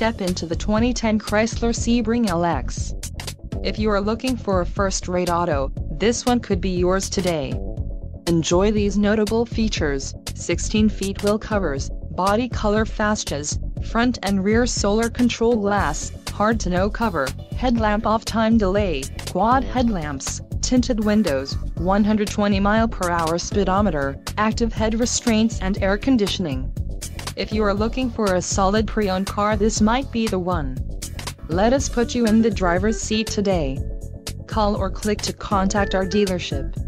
step into the 2010 Chrysler Sebring LX. If you are looking for a first-rate auto, this one could be yours today. Enjoy these notable features: 16-foot wheel covers, body color fascias, front and rear solar control glass, hard-to-know cover, headlamp off-time delay, quad headlamps, tinted windows, 120 mph speedometer, active head restraints and air conditioning. If you are looking for a solid pre-owned car, this might be the one. Let us put you in the driver's seat today. Call or click to contact our dealership.